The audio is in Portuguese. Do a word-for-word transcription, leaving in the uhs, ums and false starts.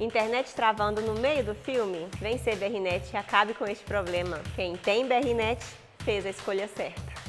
Internet travando no meio do filme? Vem ser B R net e acabe com este problema. Quem tem B R net fez a escolha certa.